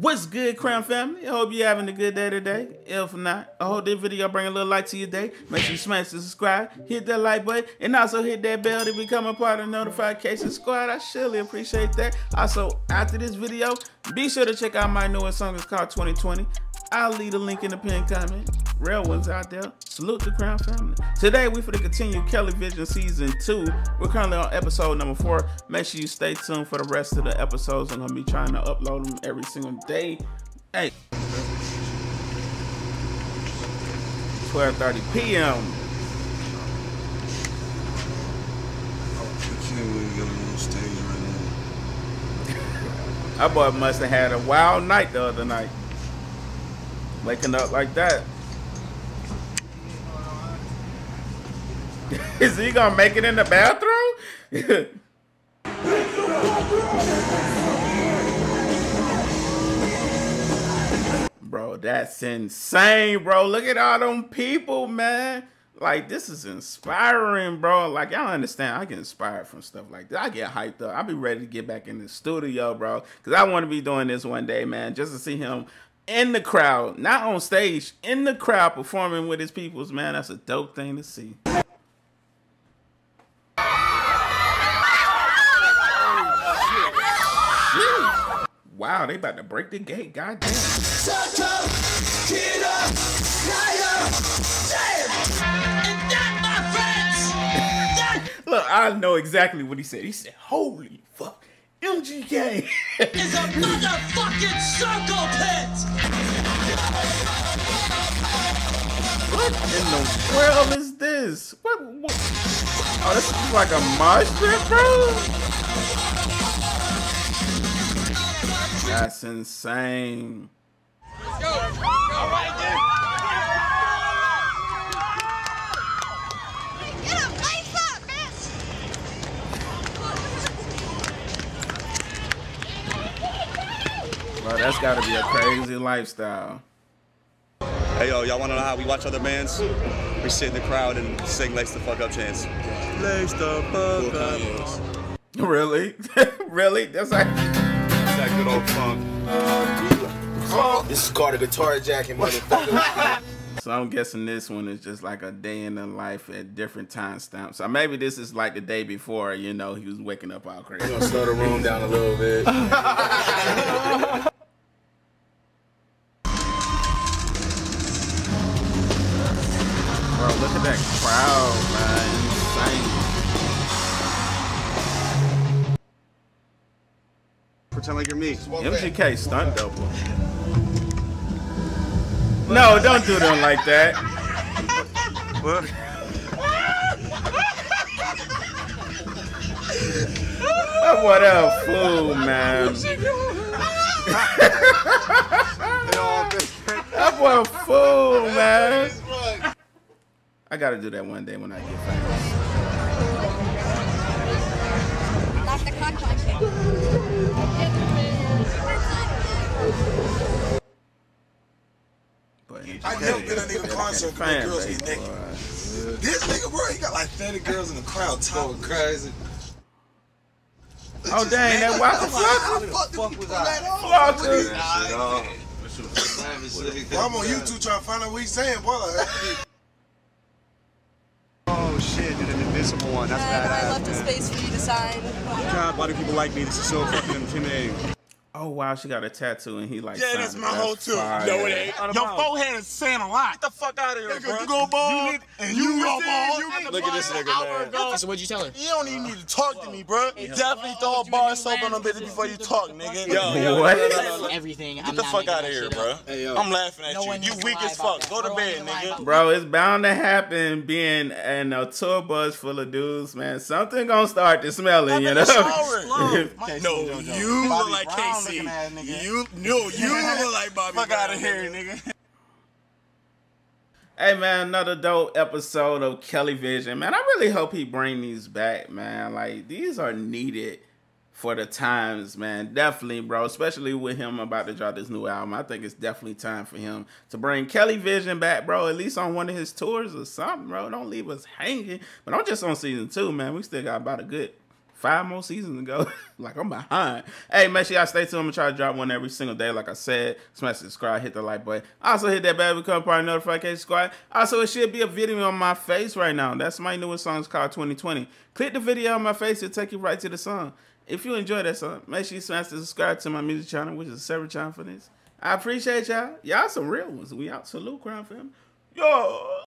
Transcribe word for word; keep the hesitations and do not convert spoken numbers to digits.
What's good, Crown Family? I hope you're having a good day today. If not, I hope this video bring a little light to your day. Make sure you smash the subscribe, hit that like button, and also hit that bell to become a part of the notification squad. I surely appreciate that. Also, after this video, be sure to check out my newest song. It's called twenty twenty. I'll leave the link in the pinned comment. Real ones out there. Salute the Crown Family. Today, we're going to continue Kelly Vision Season two. We're currently on episode number four. Make sure you stay tuned for the rest of the episodes. I'm going to be trying to upload them every single day. Hey. twelve thirty p m I boy must have had a wild night the other night. Waking up like that. Is he gonna make it in the bathroom? Bro, that's insane, bro. Look at all them people, man. Like, this is inspiring, bro. Like, y'all understand, I get inspired from stuff like this. I get hyped up. I be ready to get back in the studio, bro, because I want to be doing this one day, man, just to see him in the crowd, not on stage, in the crowd performing with his peoples, man. That's a dope thing to see. Wow, they about to break the gate, goddamn. Look, I know exactly what he said. He said, holy fuck. M G K is a motherfucking circle pit. What in the world is this? What? what? Oh, this is like a mosh pit, bro. That's insane. Let's go. Let's go right there. Get him, lights up, bitch. Bro, that's gotta be a crazy lifestyle. Hey yo, y'all wanna know how we watch other bands? We sit in the crowd and sing Lace the Fuck Up chants. Lace the fuck up. Really? Really? That's like that good old funk. Oh. This is called a guitar jackin', motherfucker. So I'm guessing this one is just like a day in the life at different time stamps. So maybe this is like the day before, you know, he was waking up all crazy. We're gonna slow the room down a little bit. Look at that crowd, man. Insane. Pretend like you're me. M G K stunt double. No, don't do them like that. What? Oh, what a fool, man. That boy a fool, man. I gotta do that one day when I get famous. But I never been a nigga concert where girls get naked. This nigga, bro, he got like thirty girls in the crowd talking crazy. Oh dang, that Walker Flocker. Well, I'm on YouTube trying to find out what he's saying, boy. One. That's bad. I left a space for you to sign. God, why do people like me? This is so fucking intimidating. Oh wow, she got a tattoo and he like. Yeah, that's my whole too. No, it ain't. Your forehead is saying a lot. Get the fuck out of here, bro. You go bald and you go bald. Look at this nigga, man. So what'd you tell him? You don't even need to talk to me, bro. Definitely throw a bar of soap on a bitch before you talk, nigga. Yo, what? Everything. Get the fuck out of here, bro. I'm laughing at you. You weak as fuck. Go to bed, nigga. Bro, it's bound to happen. Being in a tour bus full of dudes, man, something gonna start to smell in, you know? No, you look like Casey. At, you no, you look like Bobby. Fuck out of here, nigga. Hey man, another dope episode of Kelly Vision, man. I really hope he bring these back, man. Like these are needed for the times, man. Definitely, bro. Especially with him about to drop this new album, I think it's definitely time for him to bring Kelly Vision back, bro. At least on one of his tours or something, bro. Don't leave us hanging. But I'm just on season two, man. We still got about a good five more seasons ago. Like, I'm behind. Hey, make sure y'all stay tuned. I'm gonna try to drop one every single day. Like I said, smash subscribe, hit the like button. Also hit that bell become part of the notification squad. Also, it should be a video on my face right now. That's my newest song. It's called twenty twenty. Click the video on my face. It'll take you right to the song. If you enjoy that song, make sure you smash the subscribe to my music channel, which is a separate channel for this. I appreciate y'all. Y'all some real ones. We out. Salute, Crown Family. Yo!